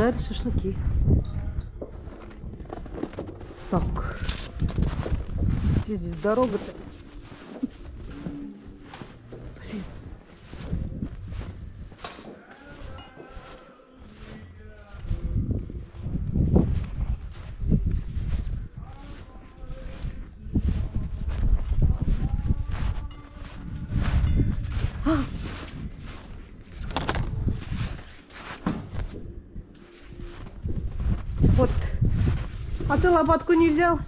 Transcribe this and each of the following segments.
жарить шашлыки. Так. Где здесь дорога-то? Блин. Вот. А ты лопатку не взял?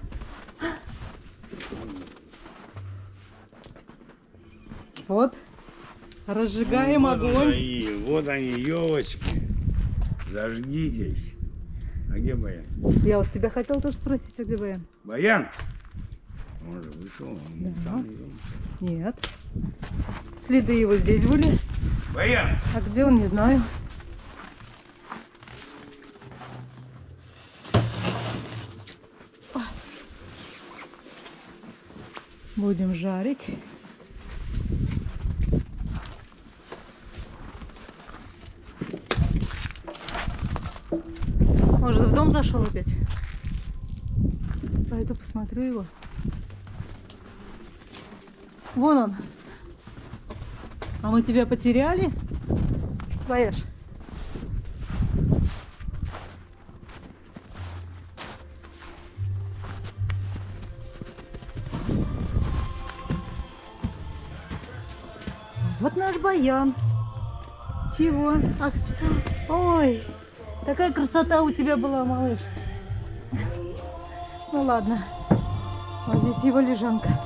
Вот. Разжигаем огонь. Вот они, елочки. Зажгитесь. А где Баян? Я вот тебя хотел тоже спросить, а где Баян? Баян! Он же вышел, он да. Там нет. Следы его здесь были. Баян! А где он, не знаю. Будем жарить. Может, в дом зашел опять? Пойду посмотрю его. Вон он. А мы тебя потеряли? Боишь? Вот наш Баян. Чего? Ах, ой, такая красота у тебя была, малыш. Ну ладно. Вот здесь его лежанка.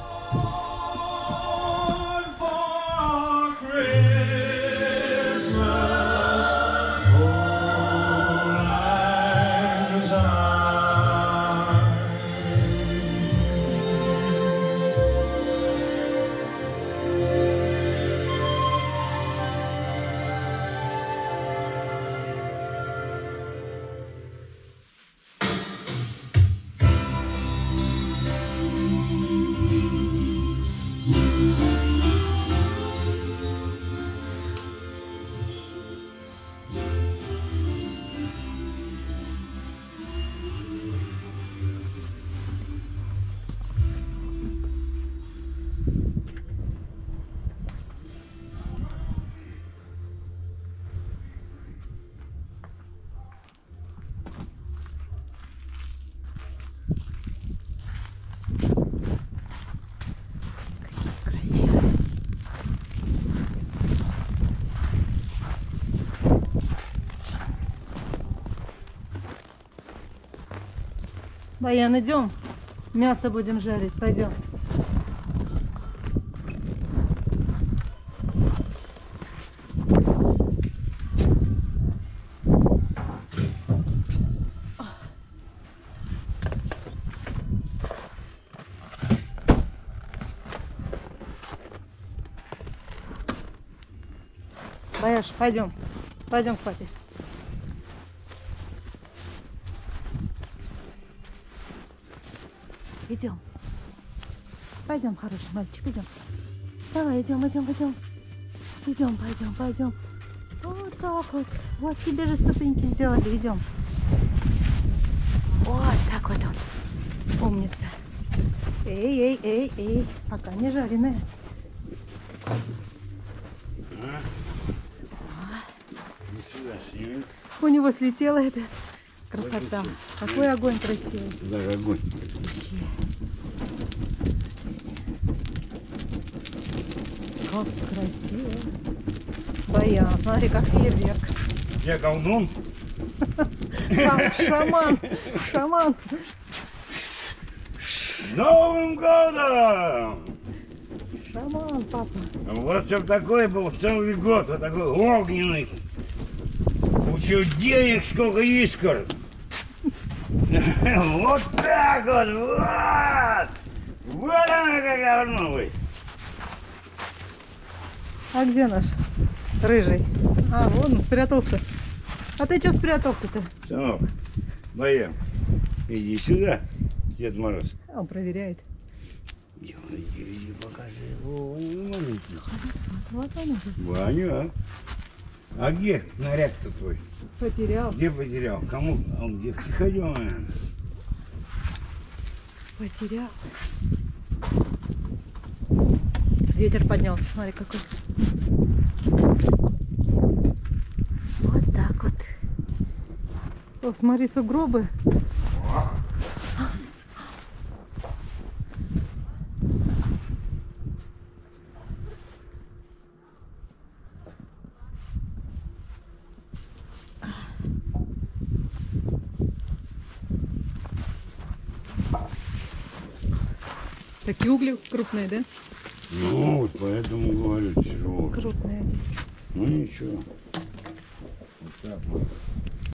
Баян, идем, мясо будем жарить, пойдем. Баяш, пойдем, пойдем к папе. Идем. Пойдем, хороший мальчик, идем. Давай, идем. Идем, пойдем. Вот так вот. Вот тебе же ступеньки сделали, идем. Вот так вот он. Умница. Эй. Пока не жареная. У него слетело это. Красота. Какой огонь красивый. Даже огонь. Как красиво. Баян, смотри, как фейерверк. Я колдун. Шаман. С Новым годом! Шаман, папа. Вот что такой был целый год. Вот такой огненный. Куча денег, сколько искр. Вот так вот, вот она какая новая. А где наш рыжий? А, вон он спрятался. А ты что спрятался-то? Сынок, Баян, иди сюда, Дед Мороз. Он проверяет. Иди, покажи. О, он маленький. Вот он уже. Ваня. А где наряд-то твой? Потерял. Где потерял? Кому? А он где ходил, наверное? Потерял. Ветер поднялся, смотри какой. Вот так вот. О, смотри, сугробы. Такие угли крупные, да? Ну, вот поэтому говорю, чего. Крупные. Ну ничего. Вот так вот.